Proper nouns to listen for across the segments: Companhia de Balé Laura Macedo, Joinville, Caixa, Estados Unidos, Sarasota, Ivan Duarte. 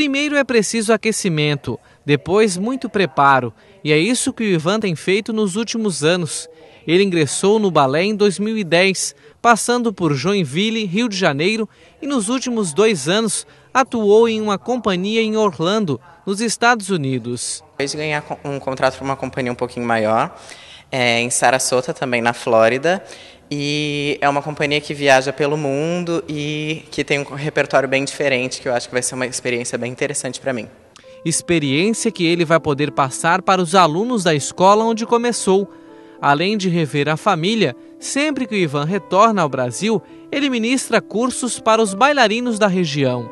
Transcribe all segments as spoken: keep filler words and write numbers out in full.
Primeiro é preciso aquecimento, depois muito preparo, e é isso que o Ivan tem feito nos últimos anos. Ele ingressou no balé em dois mil e dez, passando por Joinville, Rio de Janeiro, e nos últimos dois anos atuou em uma companhia em Orlando, nos Estados Unidos. Depois de ganhar um contrato para uma companhia um pouquinho maior, é, em Sarasota, também na Flórida, e é uma companhia que viaja pelo mundo e que tem um repertório bem diferente, que eu acho que vai ser uma experiência bem interessante para mim. Experiência que ele vai poder passar para os alunos da escola onde começou. Além de rever a família, sempre que o Ivan retorna ao Brasil, ele ministra cursos para os bailarinos da região.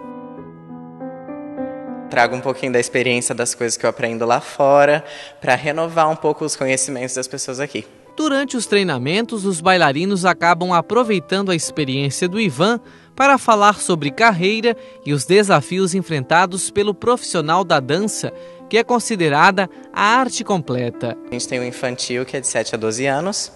Trago um pouquinho da experiência das coisas que eu aprendo lá fora, para renovar um pouco os conhecimentos das pessoas aqui. Durante os treinamentos, os bailarinos acabam aproveitando a experiência do Ivan para falar sobre carreira e os desafios enfrentados pelo profissional da dança, que é considerada a arte completa. A gente tem o infantil, que é de sete a doze anos,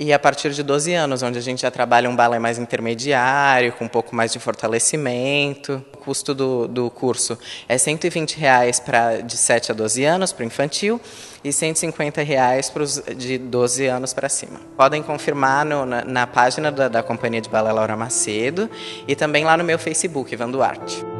e a partir de doze anos, onde a gente já trabalha um balé mais intermediário, com um pouco mais de fortalecimento. O custo do, do curso é cento e vinte reais pra, de sete a doze anos para o infantil e cento e cinquenta reais pros, de doze anos para cima. Podem confirmar no, na, na página da, da Companhia de Balé Laura Macedo e também lá no meu Facebook, Ivan Duarte.